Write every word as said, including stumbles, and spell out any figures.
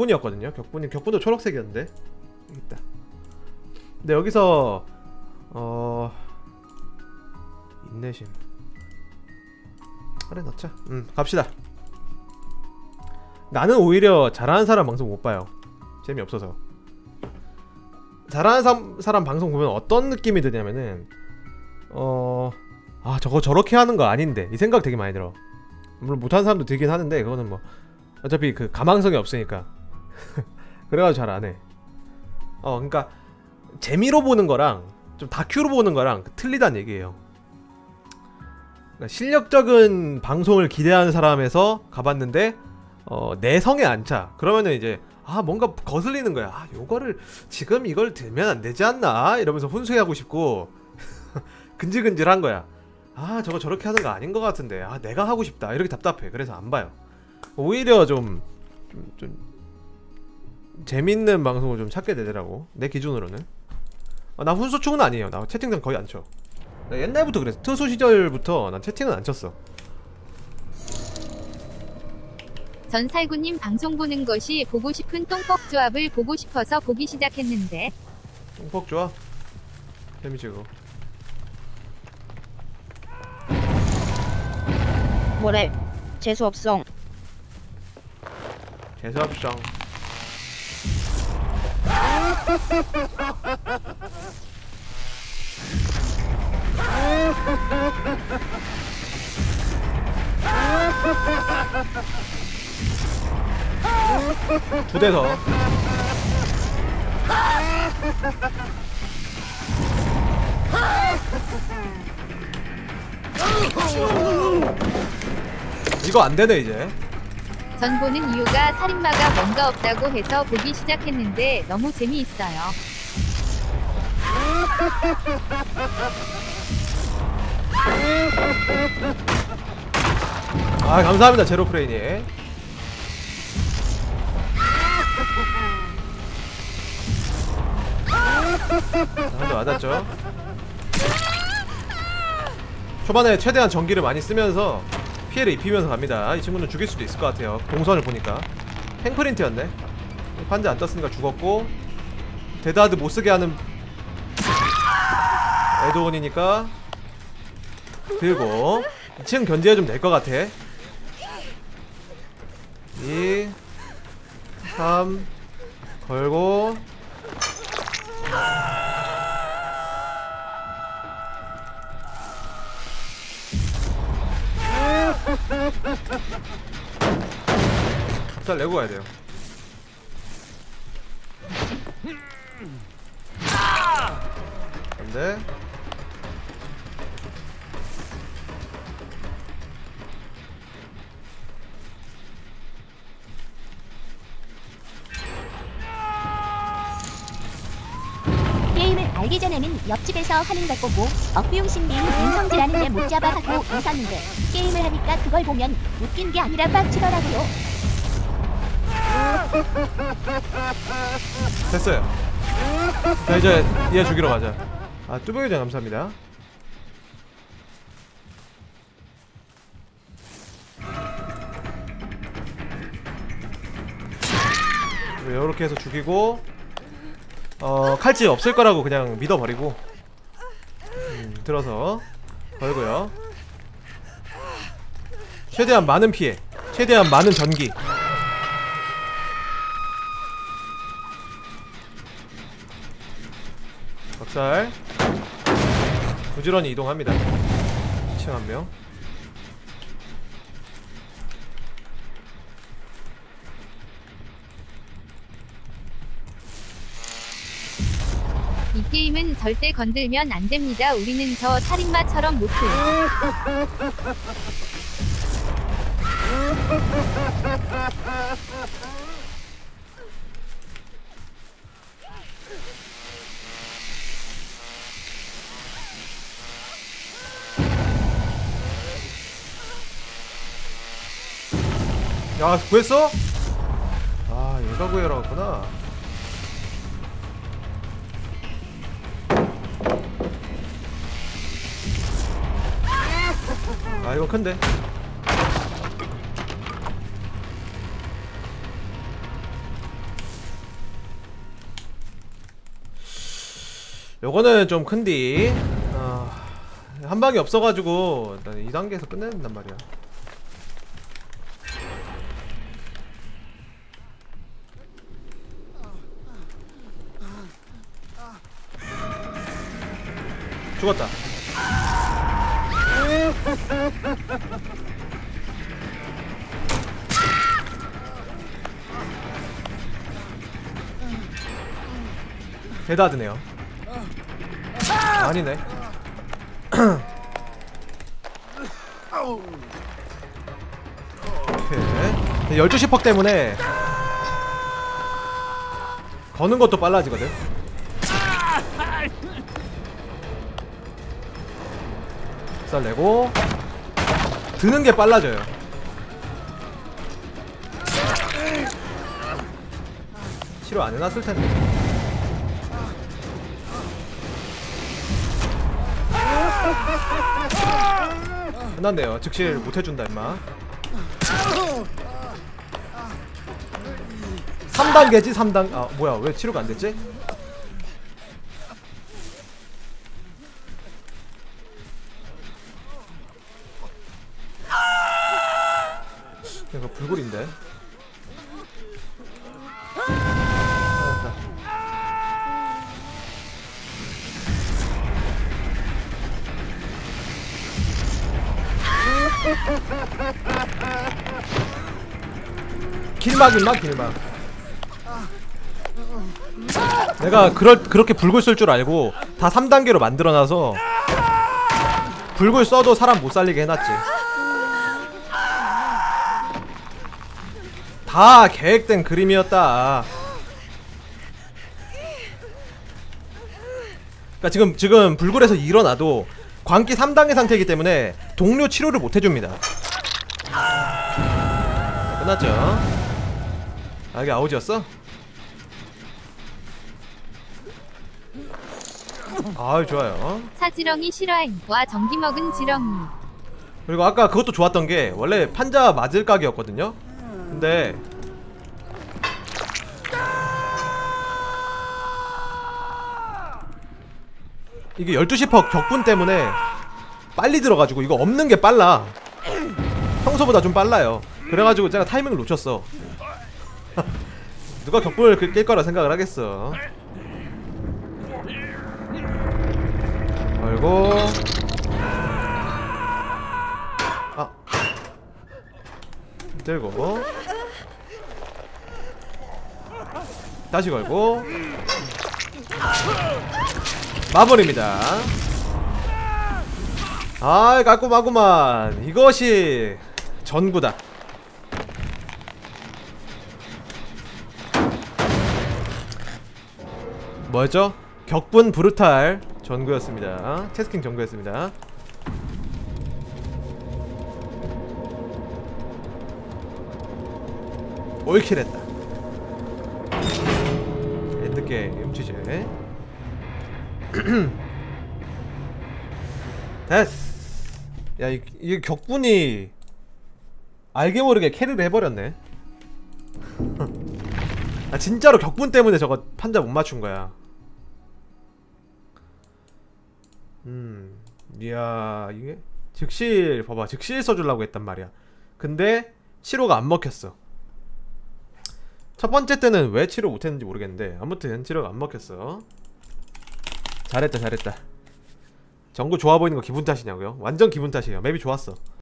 격분이었거든요. 격분이 격분도 초록색이었는데 있다. 근데 여기서 어 인내심 그래 넣자. 음 갑시다. 나는 오히려 잘하는 사람 방송 못 봐요. 재미없어서. 잘하는 사, 사람 방송 보면 어떤 느낌이 드냐면은 어... 아 저거 저렇게 하는 거 아닌데 이 생각 되게 많이 들어. 물론 못하는 사람도 들긴 하는데 그거는 뭐 어차피 그 가망성이 없으니까 그래가지고 잘 안해. 어 그니까 재미로 보는 거랑 좀 다큐로 보는 거랑 틀리단 얘기예요. 그러니까 실력적인 방송을 기대하는 사람에서 가봤는데 어, 내성에 안 차. 그러면은 이제 아 뭔가 거슬리는 거야. 아 요거를 지금 이걸 들면 안 되지 않나 이러면서 혼수해하고 싶고 근질근질한 거야. 아 저거 저렇게 하는 거 아닌 것 같은데 아 내가 하고 싶다 이렇게 답답해. 그래서 안 봐요. 오히려 좀, 좀, 좀 재밌는 방송을 좀 찾게 되더라고 내 기준으로는. 아, 나 훈수충은 아니에요. 나 채팅창 거의 안 쳐. 나 옛날부터 그랬어. 트수 시절부터 난 채팅은 안 쳤어. 전살구님 방송 보는 것이 보고 싶은 똥뻑 조합을 보고 싶어서 보기 시작했는데. 똥뻑 조합? 재밌지 그거. 뭐래? 재수없성. 재수없성. 두 대서 이거 안 되네 이제. 전 보는 이유가 살인마가 뭔가 없다고 해서 보기 시작했는데 너무 재미있어요. 아 감사합니다 제로프레이님. 한대 맞았죠. 초반에 최대한 전기를 많이 쓰면서 피해를 입히면서 갑니다. 이 친구는 죽일 수도 있을 것 같아요. 동선을 보니까 행프린트였네. 판지 안 떴으니까 죽었고 데드하드 못쓰게 하는 에드온이니까 들고 이 층 견제해주면 될 것 같아. 이 삼 걸고 잘 내고 가야 돼요. 근데 게임을 알기 전에는 옆집에서 하는 것 보고 억비용신님 인성질하는데 못 잡아 하고 웃었는데 게임을 하니까 그걸 보면 웃긴 게 아니라 빡치더라고요. 됐어요. 자 이제 얘 죽이러 가자. 아 뚜벅이장 감사합니다. 요렇게 해서 죽이고 어 칼집 없을 거라고 그냥 믿어버리고 음, 들어서 걸고요. 최대한 많은 피해, 최대한 많은 전기. 박살 부지런히 이동합니다. 이 층 한 명. 이 게임은 절대 건들면 안 됩니다. 우리는 저 살인마처럼 못해요. 야, 구했어? 아, 얘가 구해라 했구나. 아, 이거 큰데. 요거는 좀 큰디. 어, 한 방이 없어가지고 일단 이 단계에서 끝내야 된단 말이야. 죽었다. 데다드네요. 아, 아니네. 오케이. 열두 시 퍽 때문에 거는 것도 빨라지거든. 살 내고 드는 게 빨라져요. 치료 안 해놨을 텐데. 끝났네요. 즉실 못 해준다 임마. 삼 단계지 삼 단. 아 뭐야 왜 치료가 안 됐지? 이거 불굴인데. 길막 임마 길막. 내가 그럴, 그렇게 불굴 쓸 줄 알고 다 삼 단계로 만들어놔서 불굴 써도 사람 못 살리게 해놨지. 다 계획된 그림이었다. 그러니까 지금 지금 불굴에서 일어나도 광기 삼 단계 상태이기 때문에 동료 치료를 못 해줍니다. 자, 끝났죠. 아 이게 아웃이었어? 아유 좋아요. 사지렁이 실화행과 전기 먹은 지렁이. 그리고 아까 그것도 좋았던 게 원래 판자 맞을 각이었거든요. 근데 이게 열두 시 퍽 격분 때문에 빨리 들어가지고 이거 없는 게 빨라. 평소보다 좀 빨라요. 그래가지고 제가 타이밍을 놓쳤어. 누가 격분을 깰 거라 생각을 하겠어. 걸고 아 들고 다시 걸고 마무리입니다. 아이 깔끔하구만. 이것이 전구다. 뭐였죠? 격분 브루탈 전구였습니다. 체스킹 전구였습니다. 올킬했다. 엔드게임 취재. 됐어. 야 이, 이게 격분이 알게 모르게 캐리를 해버렸네. 아 진짜로 격분 때문에 저거 판자 못 맞춘 거야. 음, 이야 이게 즉실 봐봐 즉실 써주려고 했단 말이야. 근데 치료가 안 먹혔어. 첫 번째 때는 왜 치료 못했는지 모르겠는데 아무튼 치료가 안 먹혔어. 잘했다 잘했다. 전구 좋아 보이는 거 기분 탓이냐고요? 완전 기분 탓이에요. 맵이 좋았어.